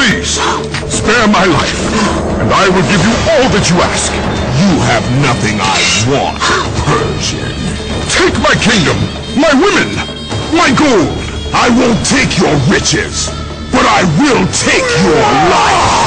Please, spare my life, and I will give you all that you ask. You have nothing I want, Persian. Take my kingdom, my women, my gold. I won't take your riches, but I will take your life.